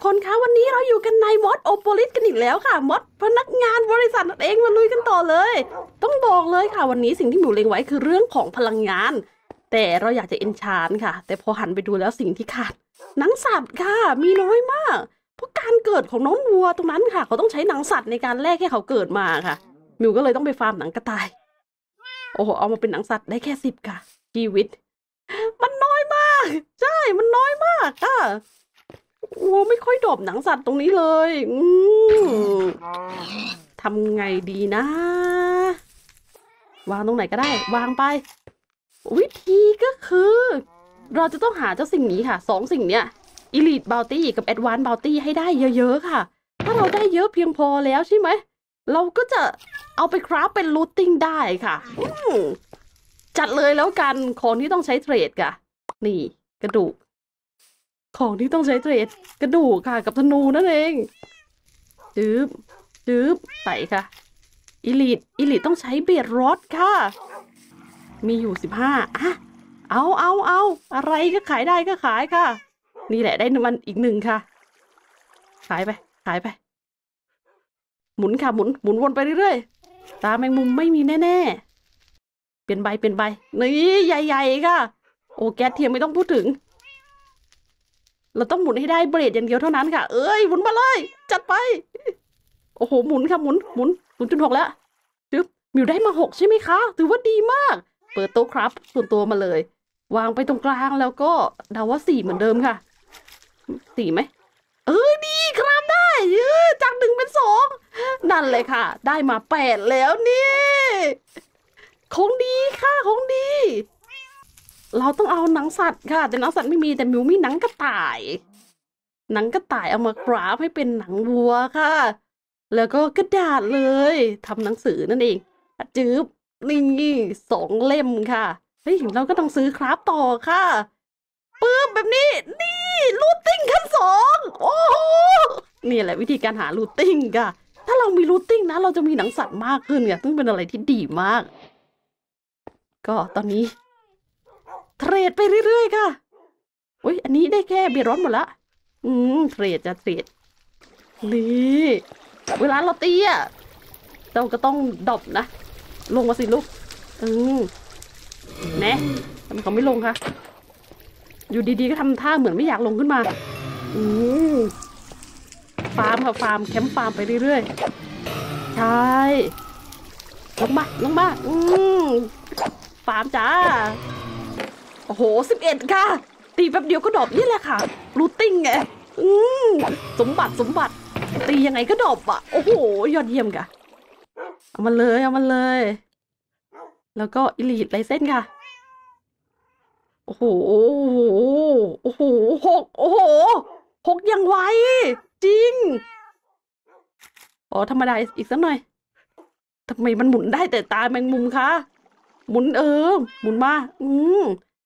ทุกคนคะวันนี้เราอยู่กันในมอดโอโปลิสกันอีกแล้วค่ะมอดพนักงานบริษัทนั่นเองมาลุยกันต่อเลยต้องบอกเลยค่ะวันนี้สิ่งที่หนูเล็งไว้คือเรื่องของพลังงานแต่เราอยากจะเอนชานค่ะแต่พอหันไปดูแล้วสิ่งที่ขาดหนังสัตว์ค่ะมีน้อยมากเพราะการเกิดของน้องวัวตรงนั้นค่ะเขาต้องใช้หนังสัตว์ในการแลกให้เขาเกิดมาค่ะมิวก็เลยต้องไปฟาร์มหนังกระต่ายโอ้โหเอามาเป็นหนังสัตว์ได้แค่10ค่ะชีวิตมันน้อยมากใช่มันน้อยมากค่ะโอ้ไม่ค่อยดบหนังสัตว์ตรงนี้เลยทำไงดีนะวางตรงไหนก็ได้วางไปวิธีก็คือเราจะต้องหาเจ้าสิ่งนี้ค่ะสองสิ่งเนี้ย Elite Bounty กับ Advanced Bounty ให้ได้เยอะๆค่ะถ้าเราได้เยอะเพียงพอแล้วใช่ไหมเราก็จะเอาไปคราฟเป็น Looting ได้ค่ะจัดเลยแล้วกันของที่ต้องใช้เทรดค่ะนี่กระดูกของที่ต้องใช้เทรดกระดูกค่ะกับธนูนั่นเองจืบจืบใส่ค่ะอิลิตต้องใช้เบียดรถค่ะมีอยู่15อ่ะเอาอะไรก็ขายได้ก็ขายค่ะนี่แหละได้มันอีกหนึ่งค่ะขายไปหมุนค่ะหมุนวนไปเรื่อยๆตาแมงมุมไม่มีแน่ๆเปลี่ยนใบนี่ใหญ่ๆค่ะโอ้แก๊สเทียมไม่ต้องพูดถึงเราต้องหมุนให้ได้เบรดอย่างเดียวเท่านั้นค่ะเอ้ยหมุนมาเลยจัดไปโอ้โหหมุนค่ะหมุน 0.6 แล้วจึ๊บมิวได้มา6ใช่ไหมคะถือว่าดีมากเปิดโต๊ะครับส่วนตัวมาเลยวางไปตรงกลางแล้วก็เดาว่า4เหมือนเดิมค่ะ4ไหมดีครับได้จาก1เป็น2นั่นเลยค่ะได้มา8แล้วนี่ของดีค่ะของดีเราต้องเอาหนังสัตว์ค่ะแต่หนังสัตว์ไม่มีแต่มิวมีหนังกระต่ายเอามากราฟให้เป็นหนังวัวค่ะแล้วก็กระดาษเลยทำหนังสือนั่นเองจืบนี่2 เล่มค่ะเฮ้ยเราก็ต้องซื้อคราฟต่อค่ะปึ๊บแบบนี้นี่ลูตติ้งขั้น2โอ้โหนี่แหละวิธีการหาลูตติ้งค่ะถ้าเรามีลูตติ้งนะเราจะมีหนังสัตว์มากขึ้นค่ะซึ่งเป็นอะไรที่ดีมากก็ตอนนี้เทรดไปเรื่อยๆค่ะอุ้ยอันนี้ได้แค่เบียร์ร้อนหมดละเทรดนี่เวลาเราตีอ่ะเราก็ต้องดบนะลงมาสิลูกแน่ทำไมเขาไม่ลงคะอยู่ดีๆก็ทำท่าเหมือนไม่อยากลงขึ้นมาฟาร์มค่ะฟาร์มแคมป์ฟาร์มไปเรื่อยๆใช่ลงมาฟาร์มจ้าโอ้โห11ค่ะตีแป๊บเดียวก็ดบนี่แหละค่ะรูทติ้งไงสมบัติตียังไงก็ดบอ่ะโอ้โหยอดเยี่ยมค่ะเอามันเลยแล้วก็อิลิทไลเส้นค่ะโอ้โห6ยังไวจริงอ๋อธรรมดาอีกสักหน่อยทำไมมันหมุนได้แต่ตาแมงมุมคะหมุนมา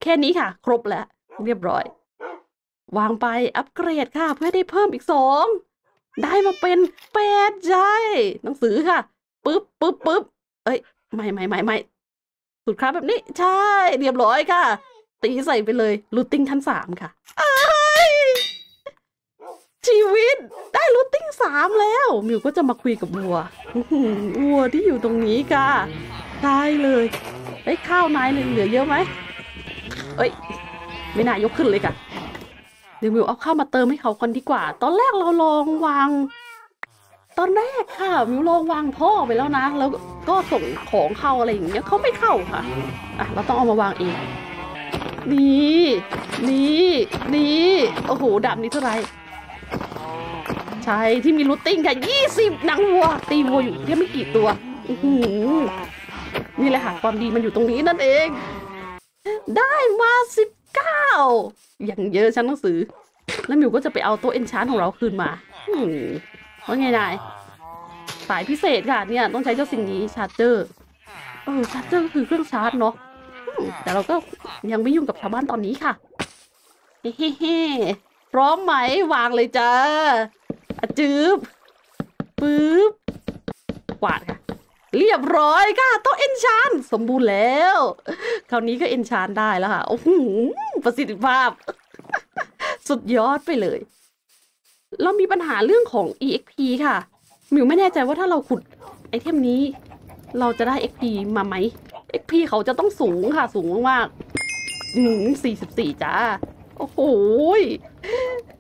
แค่นี้ค่ะครบแล้วเรียบร้อยวางไปอัปเกรดค่ะเพื่อได้เพิ่มอีก2ได้มาเป็น8ใช่หนังสือค่ะปึ๊บเอ้ยไม่สุดครับแบบนี้ใช่เรียบร้อยค่ะตีใส่ไปเลยลูตติ้งขั้น3ค่ะชีวิตได้ลูตติ้ง3แล้วมิวก็จะมาคุยกับวัวที่อยู่ตรงนี้ค่ะได้เลยไอ้ข้าวนายเหลือเยอะไหมไม่น่ายกขึ้นเลยค่ะเดี๋ยวมิวเอาข้าวมาเติมให้เขาคนดีกว่าตอนแรกเราลองวางตอนแรกค่ะมิวลองวางท่อไปแล้วนะแล้วก็ส่งของเข้าอะไรอย่างเงี้ยเขาไม่เข้าค่ะอ่ะเราต้องเอามาวางเองนี่โอ้โหดาบนี้เท่าไหร่ใช่ที่มีลูตติ้งค่ะ20หนังวัวตีวัวอยู่แค่ไม่กี่ตัวนี่แหละค่ะความดีมันอยู่ตรงนี้นั่นเองได้มา19อย่างเยอะชั้นหนังสือแล้วมิวก็จะไปเอาตัวเอนชานของเราคืนมาว่าไงนายสายพิเศษค่ะเนี่ยต้องใช้เจ้าสิ่งนี้ชาร์เจอร์ชาร์เจอร์ก็คือเครื่องชาร์จเนาะแต่เราก็ยังไม่ยุ่งกับชาวบ้านตอนนี้ค่ะเฮ้พร้อมไหมวางเลยจ้าจืบปึ๊บกวาดค่ะเรียบร้อยค่ะโต๊ะเอนชานสมบูรณ์แล้วคราวนี้ก็เอนชานได้แล้วค่ะโอ้โหประสิทธิภาพสุดยอดไปเลย เรามีปัญหาเรื่องของ EXP ค่ะมิวไม่แน่ใจว่าถ้าเราขุดไอเทมนี้เราจะได้ XP มาไหม XP เขาจะต้องสูงค่ะสูงมากๆ44จ้าโอ้โห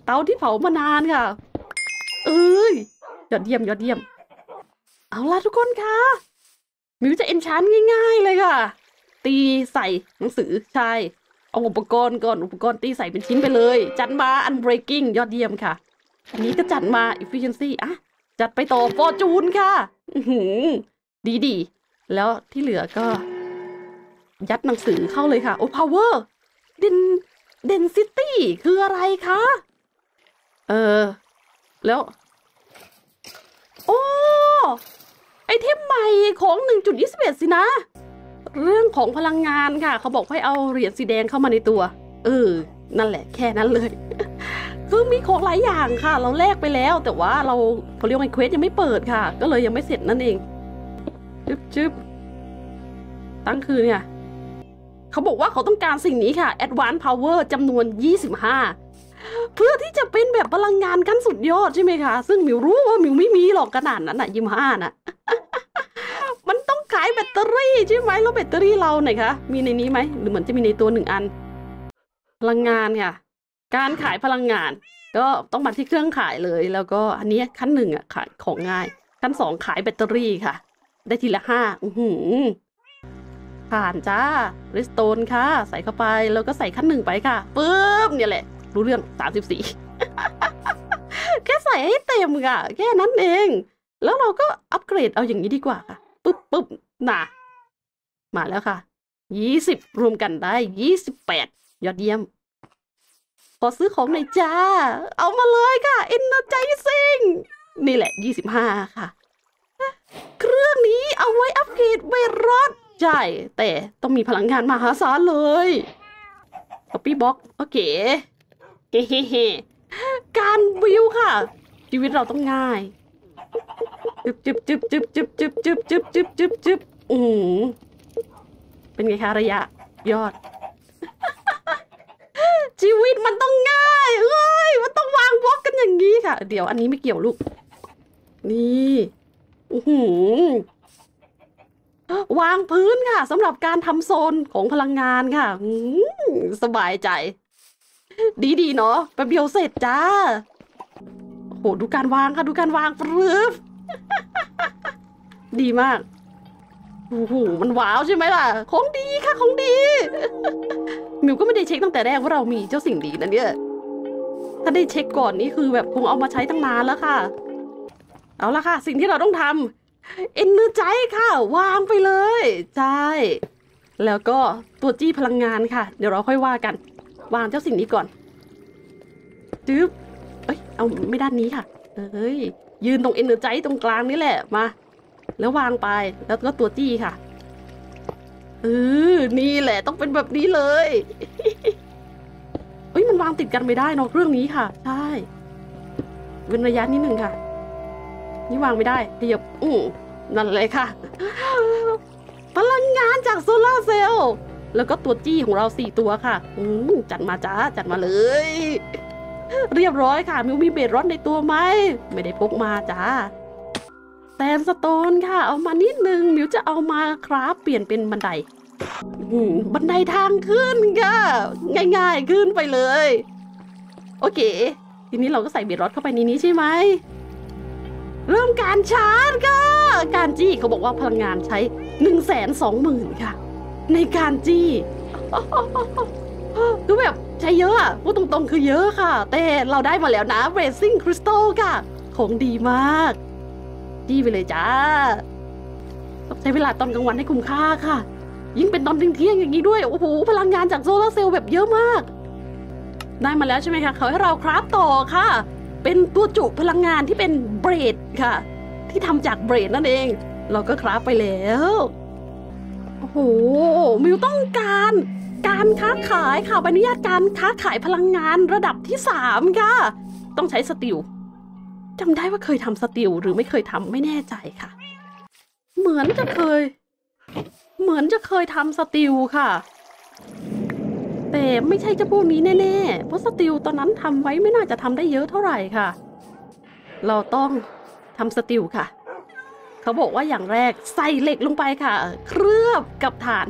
เตาที่เผามานานค่ะเอ้ยยอดเยี่ยมยอดเยี่ยมเอาล่ะทุกคนค่ะมิวจะเอนชานง่ายๆเลยค่ะตีใส่หนังสือใช่เอาอุปกรณ์ก่อนอุปกรณ์ตีใส่เป็นชิ้นไปเลยจัดมา Unbreaking ยอดเยี่ยมค่ะอันนี้ก็จัดมา Efficiency อ่ะจัดไปต่อ Fortune ค่ะดีๆแล้วที่เหลือก็ยัดหนังสือเข้าเลยค่ะโอ้ Power Density คืออะไรคะแล้วโอ้ไอเทมใหม่ของ 1.21 สินะเรื่องของพลังงานค่ะเขาบอกให้เอาเหรียญสีแดงเข้ามาในตัวนั่นแหละแค่นั้นเลย คือมีของหลายอย่างค่ะเราแลกไปแล้วแต่ว่าเขาเรียกว่าเควสยังไม่เปิดค่ะก็เลยยังไม่เสร็จนั่นเองจึ๊บตั้งคืนเนี่ยเขาบอกว่าเขาต้องการสิ่งนี้ค่ะ Advanced Power จำนวน 25เพื่อที่จะเป็นแบบพลังงานขั้นสุดยอดใช่ไหมคะซึ่งมิวรู้ว่ามิวไม่มีหรอกขนาดนั้นน่ะ25น่ะ มันต้องขายแบตเตอรี่ใช่ไหมแล้วแบตเตอรี่เราไหนคะมีในนี้ไหมหรือเหมือนจะมีในตัว1อันพลังงานค่ะการขายพลังงานก็ต้องมาที่เครื่องขายเลยแล้วก็อันนี้ขั้น1อ่ะขายของง่ายขั้น2ขายแบตเตอรี่ค่ะได้ทีละ5ผ่านจ้าริสโตนค่ะใส่เข้าไปแล้วก็ใส่ขั้น1ไปค่ะปึ๊บเนี่ยแหละรู้เรื่อง34 แค่ใส่ให้เต็มค่ะแค่นั้นเองแล้วเราก็อัปเกรดเอาอย่างนี้ดีกว่าค่ะปึ๊บน่ะมาแล้วค่ะ20รวมกันได้28ยอดเยี่ยมขอซื้อของหน่อยจ้าเอามาเลยค่ะ Energizing นี่แหละ25ค่ะเครื่องนี้เอาไว้อัปเกรดเวรอดใช่แต่ต้องมีพลังงานมหาศาลเลยกปี้บ็อกโอเคการบิวค่ะชีวิตเราต้องง่ายจึ๊บเป็นไงคะระยะยอดชีวิตมันต้องง่ายเอ้ยมันต้องวางบล็อกกันอย่างนี้ค่ะเดี๋ยวอันนี้ไม่เกี่ยวลูกนี่วางพื้นค่ะสำหรับการทำโซนของพลังงานค่ะสบายใจดีๆเนาะแป๊บเดียวเสร็จจ้าโหดูการวางค่ะดูการวางปรื๊บ ดีมากโอ้โหมันว้าวใช่ไหมล่ะของดีค่ะของดี มิวก็ไม่ได้เช็คตั้งแต่แรกว่าเรามีเจ้าสิ่งดีนะเนี่ยถ้าได้เช็คก่อนนี่คือแบบคงเอามาใช้ตั้งนานแล้วค่ะเอาละค่ะสิ่งที่เราต้องทำเอ็นเนอร์ไจซ์ค่ะวางไปเลยใช่แล้วก็ตัวจี้พลังงานค่ะเดี๋ยวเราค่อยว่ากันวางเจ้าสิ่งนี้ก่อนจึ๊บเอ้ยเอาไม่ด้านนี้ค่ะเฮ้ยยืนตรงเอ็นเนอร์ไจซ์ตรงกลางนี่แหละมาแล้ววางไปแล้วก็ตัวจี้ค่ะนี่แหละต้องเป็นแบบนี้เลยเฮ้ยมันวางติดกันไม่ได้เนาะเรื่องนี้ค่ะใช่เว้นระยะนิดนึงค่ะนี่วางไม่ได้ขยับนั่นเลยค่ะพลังงานจากโซลาร์เซลล์แล้วก็ตัวจี้ของเรา4ตัวค่ะจัดมาจ้าจัดมาเลยเรียบร้อยค่ะมิวมีเบรดร้อนในตัวไหมไม่ได้พกมาจ้าแซนสโตนค่ะเอามานิดนึงมิวจะเอามาคราฟเปลี่ยนเป็นบันไดบันไดทางขึ้นค่ะง่ายๆขึ้นไปเลยโอเคทีนี้เราก็ใส่เบรดร้อนเข้าไปในนี้ใช่ไหมเริ่มการชาร์จค่ะการจี้เขาบอกว่าพลังงานใช้ 120,000 ค่ะในการจี้คือแบบใช้เยอะพูดตรงๆคือเยอะค่ะแต่เราได้มาแล้วนะ Racing Crystal ค่ะของดีมากจี้ไปเลยจ้าใช้เวลาตอนกลางวันให้คุ้มค่าค่ะยิ่งเป็นตอนเที่ยงอย่างนี้ด้วยโอ้โหพลังงานจากโซลาร์เซลล์แบบเยอะมากได้มาแล้วใช่ไหมคะเขาให้เราคราฟต่อค่ะเป็นตัวจุพลังงานที่เป็นเบรดค่ะที่ทำจากเบรดนั่นเองเราก็คราฟไปแล้วโอ้โหมิวต้องการการค้าขายค่ะใบอนุญาตการค้าขายพลังงานระดับที่3ค่ะต้องใช้สติลจำได้ว่าเคยทำสติลหรือไม่เคยทำไม่แน่ใจค่ะเหมือนจะเคยทำสติลค่ะแต่ไม่ใช่เจ้าพวกนี้แน่ๆเพราะสติลตอนนั้นทำไว้ไม่น่าจะทำได้เยอะเท่าไหร่ค่ะ เราต้องทำสติวค่ะเขาบอกว่าอย่างแรกใส่เหล็กลงไปค่ะเคลือบกับฐาน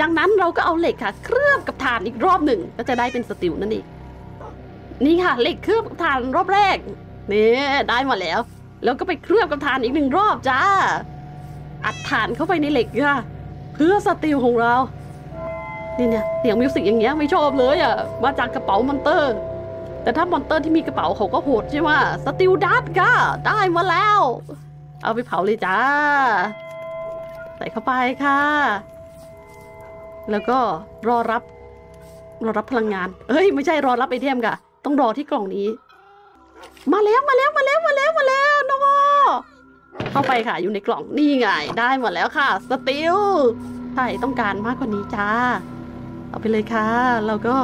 จากนั้นเราก็เอาเหล็กค่ะเคลือบกับฐานอีกรอบหนึ่งก็จะได้เป็นสติวนั่นเองนี่ค่ะเหล็กเคลือบกับฐานรอบแรกนี่ได้มาแล้วแล้วก็ไปเคลือบกับฐานอีกหนึ่งรอบจ้าอัดฐานเข้าไปในเหล็กค่ะเพื่อสติวของเรานี่เนี่ยเสียงมิวสิกอย่างเงี้ยไม่ชอบเลยอ่ะมาจากกระเป๋ามอนเตอร์แต่ถ้ามอนเตอร์ที่มีกระเป๋าเขาก็โหดใช่ไหมสติวดัตค่ะได้มาแล้วเอาไปเผาเลยจ้าใส่เข้าไปค่ะแล้วก็รอรับพลังงานเอ้ยไม่ใช่รอรับไอเทมค่ะต้องรอที่กล่องนี้มาแล้วน้องโมเข้าไปค่ะอยู่ในกล่องนี่ไงได้หมดแล้วค่ะสติลใช่ต้องการมากกว่านี้จ้าเอาไปเลยค่ะแล้วก็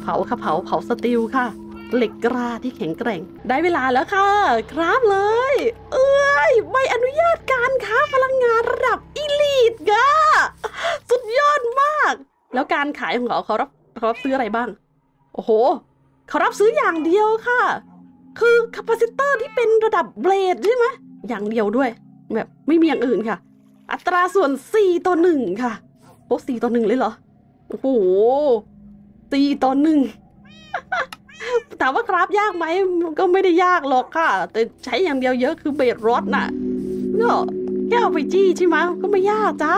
เผาค่ะเผาสติลค่ะเหล็กกล้าที่แข็งแกร่งได้เวลาแล้วค่ะครับเลยเอ้ยใบอนุญาตการค้าพลังงานระดับอีลีทค่ะสุดยอดมากแล้วการขายของเราเขารับซื้ออะไรบ้างโอ้โหเขารับซื้ออย่างเดียวค่ะคือคาปาซิเตอร์ที่เป็นระดับเบลดใช่ไหมอย่างเดียวด้วยแบบไม่มีอย่างอื่นค่ะอัตราส่วน4:1ค่ะโอ้4:1เลยเหรอโอ้โห4:1 ถามว่าครับยากไหมก็ไม่ได้ยากหรอกค่ะแต่ใช้อย่างเดียวเยอะคือเบดรถน่ะก็แค่เอาไปจี้ใช่ไหมก็ไม่ยากจ้า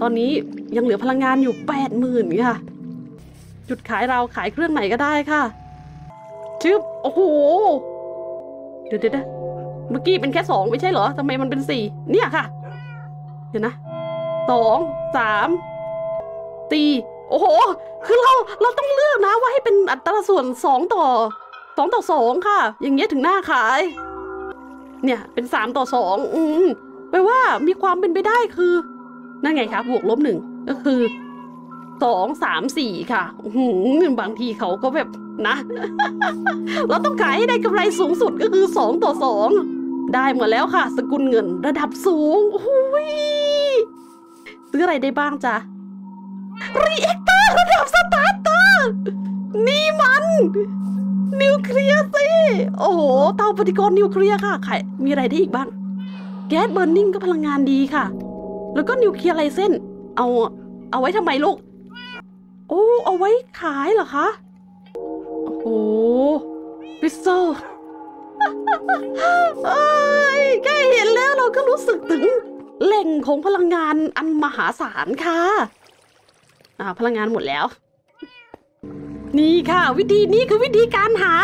ตอนนี้ยังเหลือพลังงานอยู่ 80,000 ค่ะจุดขายเราขายเครื่องไหนก็ได้ค่ะชึบโอ้โหเดี๋ยวเมื่อกี้เป็นแค่2ไม่ใช่เหรอทำไมมันเป็น4เนี่ยค่ะเดี๋ยวนะ2 3 4โอ้โหคือเราต้องเลือกนะว่าให้เป็นอัตราส่วน2:2ค่ะอย่างเงี้ยถึงหน้าขายเนี่ยเป็น3:2แปลว่ามีความเป็นไปได้คือนั่นไงคะบวกลบ1ก็คือ2 3 4ค่ะบางทีเขาก็แบบนะ เราต้องขายให้ได้กำไรสูงสุดก็คือ2:2ได้หมดแล้วค่ะสกุลเงินระดับสูงซื้ออะไรได้บ้างจ้ะรีแอคเตอร์ระดับสตาร์เตอร์นี่มันนิวเคลียร์สิโอ้โหเตาปฏิกรณ์นิวเคลียร์ค่ะใครมีอะไรได้อีกบ้างแก๊สเบิร์นนิ่งก็พลังงานดีค่ะแล้วก็นิวเคลียร์ไรเส้นเอาไว้ทำไมลูกโอ้เอาไว้ขายเหรอคะโอ้โหพิซซ่า แค่เห็นแล้วเราก็รู้สึกถึงแหล่งของพลังงานอันมหาศาลค่ะพลังงานหมดแล้วนี่ค่ะวิธีนี้คือวิธีการหา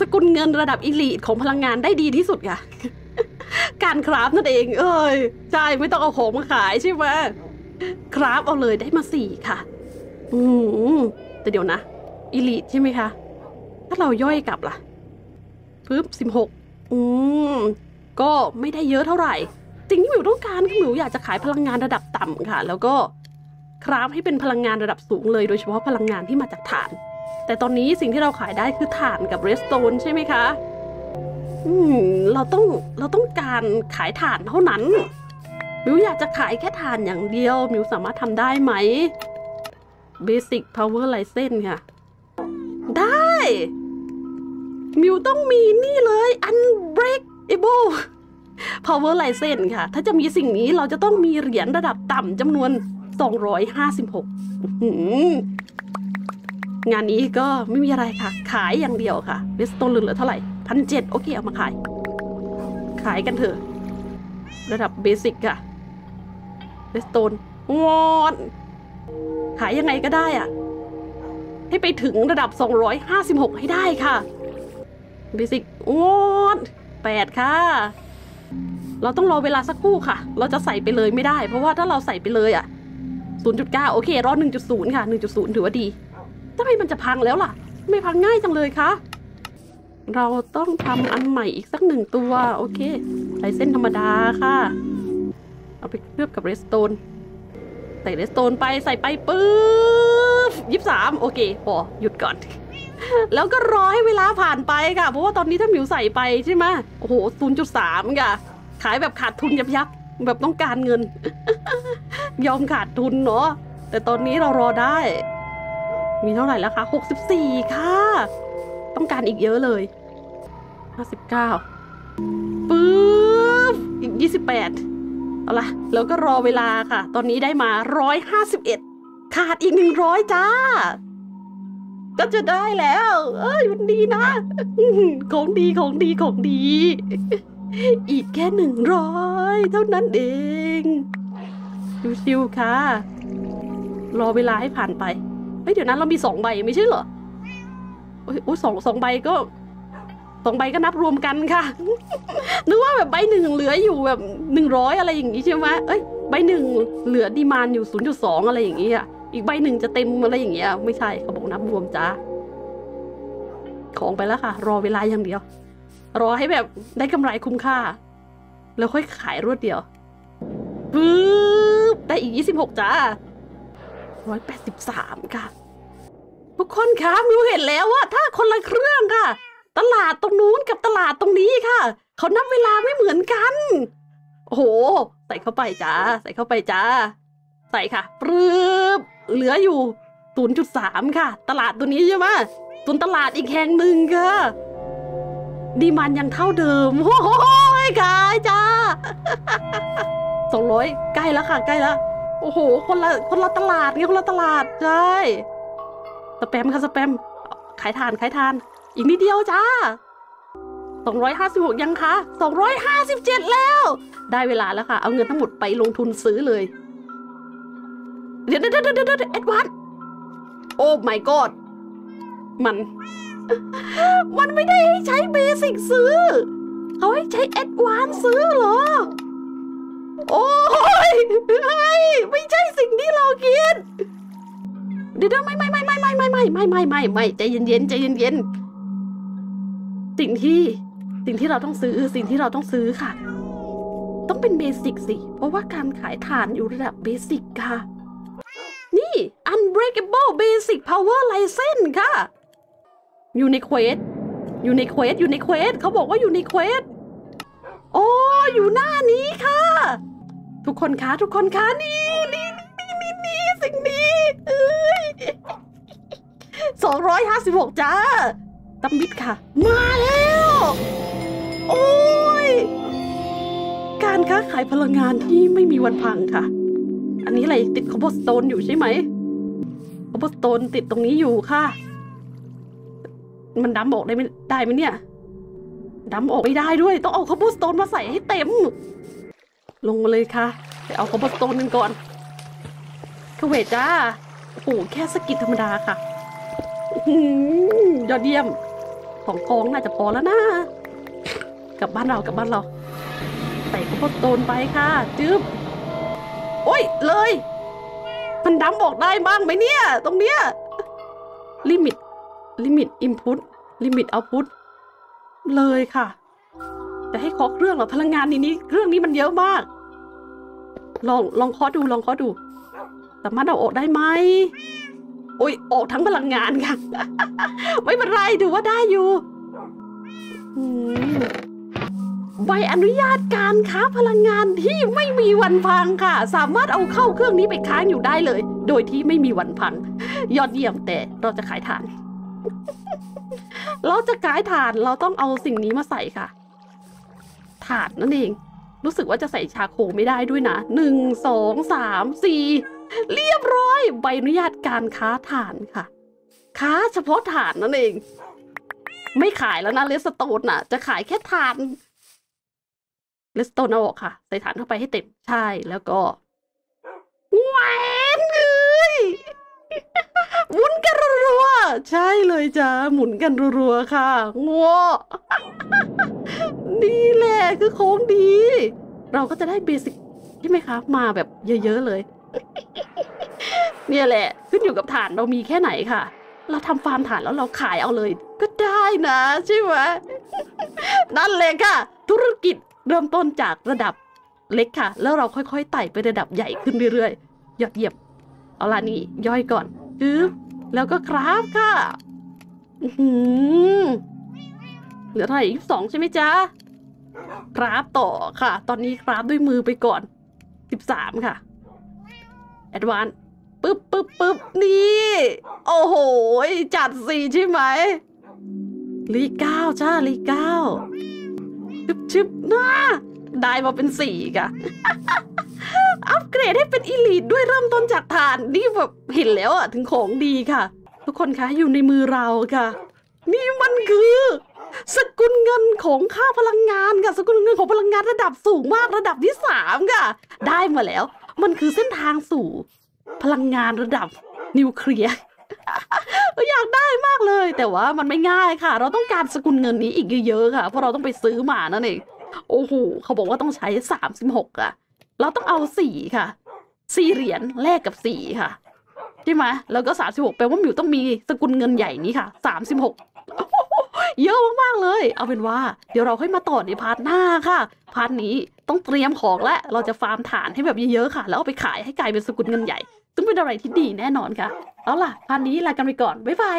สกุลเงินระดับอีลีทของพลังงานได้ดีที่สุดค่ะ การคราฟนั่นเองเอ้ยใช่ไม่ต้องเอาของมาขายใช่ไหมคราฟเอาเลยได้มา4ค่ะแต่เดี๋ยวนะอีลีทใช่ไหมคะถ้าเราย่อยกลับล่ะปึ๊บ16ก็ไม่ได้เยอะเท่าไหร่สิ่งที่หมิวต้องการคือหมิวอยากจะขายพลังงานระดับต่ำค่ะแล้วก็คราฟให้เป็นพลังงานระดับสูงเลยโดยเฉพาะพลังงานที่มาจากถ่านแต่ตอนนี้สิ่งที่เราขายได้คือถ่านกับเรสโตนใช่ไหมคะเราต้องการขายถ่านเท่านั้นมิวอยากจะขายแค่ถ่านอย่างเดียวมิวสามารถทำได้ไหม Basic Power License ค่ะได้มิวต้องมีนี่เลย Unbreakable Power License ค่ะถ้าจะมีสิ่งนี้เราจะต้องมีเหรียญระดับต่ำจำนวน256งานนี้ก็ไม่มีอะไรค่ะขายอย่างเดียวค่ะเรสโตนเหลือเท่าไหร่1,700โอเคเอามาขายกันเถอะระดับเบสิกค่ะเรสโตนวอนขายยังไงก็ได้อ่ะให้ไปถึงระดับ256ให้ได้ค่ะเบสิกวอน8ค่ะเราต้องรอเวลาสักครู่ค่ะเราจะใส่ไปเลยไม่ได้เพราะว่าถ้าเราใส่ไปเลยอ่ะ0.9 โอเครอ 1.0 ค่ะ 1.0 ถือว่าดีทำไมมันจะพังแล้วล่ะไม่พังง่ายจังเลยคะเราต้องทำอันใหม่อีกสัก1ตัวโอเคใส่เส้นธรรมดาค่ะเอาไปเคลือบกับเรสโตนใส่เรสโตนไปใส่ไปปึ๊บ23โอเคพอหยุดก่อน แล้วก็รอให้เวลาผ่านไปค่ะเพราะว่าตอนนี้ถ้าหมิวใส่ไปใช่ไหมโอ้โห 0.3 ค่ะขายแบบขาดทุนยับยับแบบต้องการเงิน ยอมขาดทุนเนาะแต่ตอนนี้เรารอได้มีเท่าไหร่แล้วคะ64ค่ะต้องการอีกเยอะเลย 19ปึ๊บอีก28เอาละแล้วก็รอเวลาค่ะตอนนี้ได้มา151ขาดอีก100จ้าก็จะได้แล้วเอ้ยมันดีนะของดีของดีของดีอีกแค่100เท่านั้นเองชิวๆค่ะรอเวลาให้ผ่านไปเฮ้ยเดี๋ยวนั้นเรามี2ใบไม่ใช่เหรอโอ้ยสองใบก็นับรวมกันค่ะนึกว่าแบบใบหนึ่งเหลืออยู่แบบ100อะไรอย่างงี้ใช่ไหมเอ้ยใบหนึ่งเหลือดีมานอยู่ 0.2 อะไรอย่างงี้อ่ะอีกใบหนึ่งจะเต็มอะไรอย่างเงี้ยไม่ใช่เขาบอกนับรวมจ้าของไปแล้วค่ะรอเวลาอย่างเดียวรอให้แบบได้กำไรคุ้มค่าแล้วค่อยขายรวดเดียวปึ๊บได้อีก26จ้า183ค่ะทุกคนคะมิวเห็นแล้วว่าถ้าคนละเครื่องค่ะตลาดตรงนู้นกับตลาดตรงนี้ค่ะเขานับเวลาไม่เหมือนกันโอ้โหใส่เข้าไปจ้าใส่เข้าไปจ้าใส่ค่ะปึ๊บเหลืออยู่ 0.3 ค่ะตลาดตัวนี้ใช่ไหมส่วนตลาดอีกแห่งหนึ่งค่ะดีมันยังเท่าเดิมโอ้โหขายจ้า200ใกล้แล้วค่ะใกล้แล้วโอ้โหคนละตลาดเนี่ยคนละตลาดใช่สแปมค่ะสแปมขายทานขายทานอีกนิดเดียวจ้า256ยังคะ257แล้วได้เวลาแล้วค่ะเอาเงินทั้งหมดไปลงทุนซื้อเลยเดี๋ยวเอ็ดวานโอ้ my god มันไม่ได้ให้ใช้เบสิกซื้อเขาให้ใช้แอดวานซ์ซื้อเหรอโอ้ยไม่ใช่สิ่งที่เราคิดเดี๋ยวไม่ใจเย็นเย็นใจเย็นเย็นสิ่งที่เราต้องซื้อค่ะต้องเป็นเบสิกสิเพราะว่าการขายฐานอยู่ระดับเบสิกค่ะนี่ unbreakable basic power license ค่ะอยู่ในเควสเขาบอกว่าอยู่ในเควสโอ้อยู่หน้านี้ค่ะทุกคนคะนี่สิ่งนี้เอ้ย256จ้าตัมมิดค่ะมาแล้วโอ้ยการค้าขายพลังงานที่ไม่มีวันพังค่ะอันนี้อะไรติดคอมโบสโตนอยู่ใช่ไหมคอมโบสโตนติดตรงนี้อยู่ค่ะมันดั้มออกได้ไหมเนี่ยดั้มออกไม่ได้ด้วยต้องเอาคอมโบสโตนมาใส่ให้เต็มลงมาเลยค่ะเอาคอมโบสโตนหนึ่งก่อนขเวจ้าโอ้โหแค่สกิดธรรมดาค่ะยอดเยี่ยมของกองน่าจะพอแล้วนะกลับบ้านเราใส่คอมโบสโตนไปค่ะจึ๊บโอ้ยเลยมันดั้มออกได้บ้างไหมเนี่ยตรงเนี้ยลิมิตอินพุตลิมิตเอาพุตเลยค่ะแต่ให้เคาะเครื่องเหรอพลังงานนี้เครื่องนี้มันเยอะมากลองเคาะดูสามารถเอาออกได้ไหมโอ้ยออกทั้งพลังงานค่ะไม่เป็นไรถือว่าได้อยู่ใบอนุญาตการค้าพลังงานที่ไม่มีวันพังค่ะสามารถเอาเข้าเครื่องนี้ไปค้างอยู่ได้เลยโดยที่ไม่มีวันพังยอดเยี่ยมแต่เราจะขายฐานเราต้องเอาสิ่งนี้มาใส่ค่ะถาดนั่นเองรู้สึกว่าจะใส่ชาโคไม่ได้ด้วยนะ1 2 3 4เรียบร้อยใบอนุญาตการค้าฐานค่ะค้าเฉพาะฐานนั่นเองไม่ขายแล้วนะเลสโตนน่ะจะขายแค่ฐานเลสโตนเอาออกค่ะใส่ฐานเข้าไปให้เต็มใช่แล้วก็แหวนเลยหมุนกันรัวๆใช่เลยจ้าหมุนกันรัวๆค่ะงัวนี่แหละคือโค้งดีเราก็จะได้เบสิกใช่ไหมคะมาแบบเยอะๆเลยเนี่ยแหละขึ้นอยู่กับฐานเรามีแค่ไหนค่ะเราทำฟาร์มฐานแล้วเราขายเอาเลยก็ได้นะใช่ไหมนั่นเลยค่ะธุรกิจเริ่มต้นจากระดับเล็กค่ะแล้วเราค่อยๆไต่ไประดับใหญ่ขึ้นเรื่อยๆยอดเยี่ยมเอาล่ะนี่ย่อยก่อนแล้วก็คราฟค่ะเหลือเท่าไหร่22ใช่ไหมจ๊ะคราฟต่อค่ะตอนนี้คราฟด้วยมือไปก่อน13ค่ะแอดวานซ์ปึ๊บนี่โอ้โหจัด4ใช่ไหม ลีเก้าจ้าลีเก้าชึบๆนะได้มาเป็นสี่กะ อัปเกรดให้เป็นอีลีทด้วยเริ่มต้นจากฐานนี่แบบเห็นแล้วอะถึงของดีค่ะทุกคนคะอยู่ในมือเราค่ะนี่มันคือสกุลเงินของค่าพลังงานค่ะสกุลเงินของพลังงานระดับสูงมากระดับที่3ค่ะได้มาแล้วมันคือเส้นทางสู่พลังงานระดับนิวเคลียร์ อยากได้มากเลยแต่ว่ามันไม่ง่ายค่ะเราต้องการสกุลเงินนี้อีกเยอะๆค่ะเพราะเราต้องไปซื้อมานั่นเองโอ้โหเขาบอกว่าต้องใช้36ค่ะเราต้องเอา4ค่ะ4เหรียญแลกกับ4ค่ะใช่ไหมแล้วก็36แปลว่ามิวต้องมีสกุลเงินใหญ่นี้ค่ะ36เยอะมากๆเลยเอาเป็นว่าเดี๋ยวเราค่อยมาต่อในพาร์ทหน้าค่ะพาร์ทนี้ต้องเตรียมของและเราจะฟาร์มฐานให้แบบเยอะๆค่ะแล้วเอาไปขายให้กลายเป็นสกุลเงินใหญ่ซึ่งเป็นอะไรที่ดีแน่นอนค่ะเอาล่ะพาร์ทนี้ลากันไปก่อนบ๊ายบาย